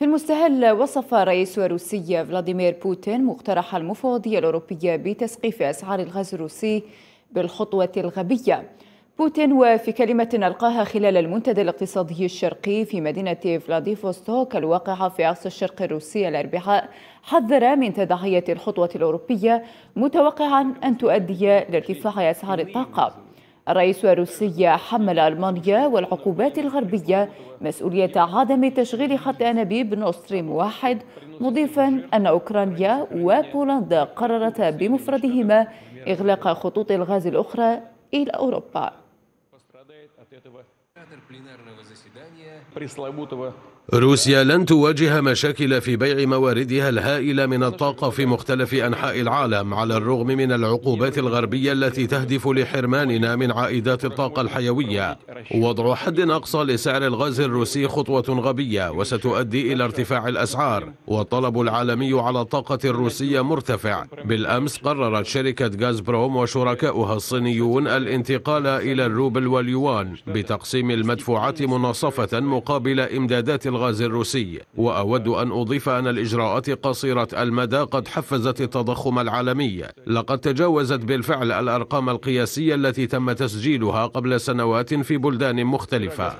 في المستهل، وصف رئيس روسيا فلاديمير بوتين مقترح المفوضية الأوروبية بتسقيف أسعار الغاز الروسي بالخطوة الغبية. بوتين وفي كلمة ألقاها خلال المنتدى الاقتصادي الشرقي في مدينة فلاديفوستوك الواقعة في أقصى الشرق الروسي الأربعاء، حذر من تداعيات الخطوة الأوروبية، متوقعا أن تؤدي لارتفاع أسعار الطاقة. الرئيس الروسي حمل ألمانيا والعقوبات الغربية مسؤولية عدم تشغيل خط أنابيب نورد ستريم 1، مضيفا أن أوكرانيا وبولندا قررتا بمفردهما إغلاق خطوط الغاز الأخرى إلى أوروبا. روسيا لن تواجه مشاكل في بيع مواردها الهائلة من الطاقة في مختلف أنحاء العالم، على الرغم من العقوبات الغربية التي تهدف لحرماننا من عائدات الطاقة الحيوية. وضع حد أقصى لسعر الغاز الروسي خطوة غبية وستؤدي إلى ارتفاع الأسعار، والطلب العالمي على الطاقة الروسية مرتفع. بالأمس قررت شركة غازبروم وشركاؤها الصينيون الانتقال إلى الروبل واليوان بتقسيم المدفوعات مناصفة مقابل إمدادات الغاز الروسي. وأود أن أضيف أن الإجراءات قصيرة المدى قد حفزت التضخم العالمي، لقد تجاوزت بالفعل الأرقام القياسية التي تم تسجيلها قبل سنوات في بلدان مختلفة.